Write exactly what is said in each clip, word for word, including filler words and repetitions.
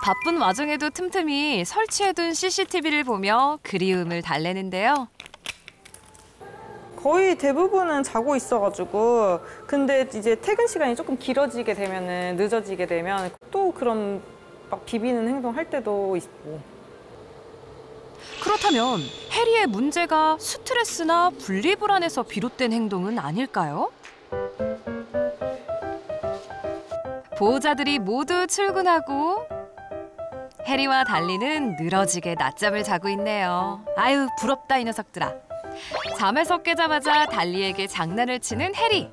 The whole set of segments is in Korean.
바쁜 와중에도 틈틈이 설치해둔 씨씨티비를 보며 그리움을 달래는데요. 거의 대부분은 자고 있어가지고, 근데 이제 퇴근 시간이 조금 길어지게 되면은, 늦어지게 되면 또 그런 막 비비는 행동할 때도 있고. 그렇다면 해리의 문제가 스트레스나 분리불안에서 비롯된 행동은 아닐까요? 보호자들이 모두 출근하고 해리와 달리는 늘어지게 낮잠을 자고 있네요. 아유, 부럽다 이 녀석들아. 잠에서 깨자마자 달리에게 장난을 치는 해리.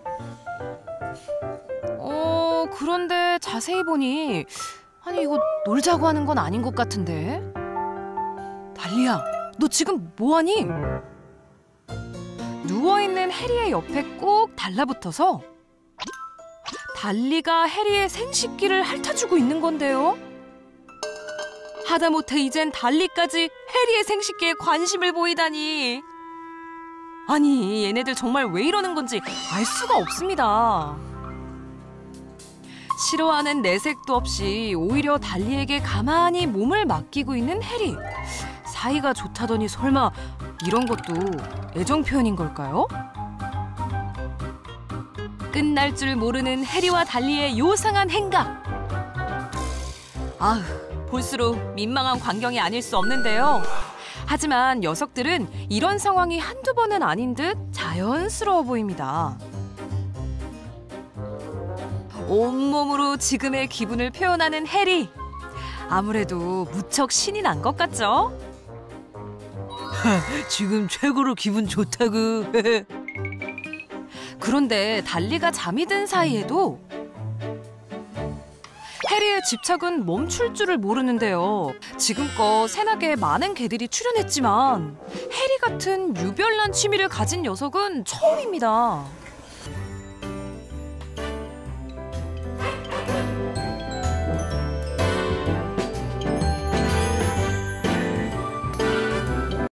어, 그런데 자세히 보니 아니 이거 놀자고 하는 건 아닌 것 같은데? 달리야, 너 지금 뭐하니? 누워있는 해리의 옆에 꼭 달라붙어서 달리가 해리의 생식기를 핥아주고 있는 건데요. 하다못해 이젠 달리까지 해리의 생식기에 관심을 보이다니. 아니, 얘네들 정말 왜 이러는 건지 알 수가 없습니다. 싫어하는 내색도 없이 오히려 달리에게 가만히 몸을 맡기고 있는 해리. 사이가 좋다더니 설마 이런 것도 애정 표현인 걸까요? 끝날 줄 모르는 해리와 달리의 요상한 행각. 아휴, 볼수록 민망한 광경이 아닐 수 없는데요. 하지만 녀석들은 이런 상황이 한두 번은 아닌 듯 자연스러워 보입니다. 온몸으로 지금의 기분을 표현하는 해리. 아무래도 무척 신이 난 것 같죠? 지금 최고로 기분 좋다구. 그런데 달리가 잠이 든 사이에도 해리의 집착은 멈출 줄을 모르는데요. 지금껏 세나개에 많은 개들이 출연했지만 해리 같은 유별난 취미를 가진 녀석은 처음입니다.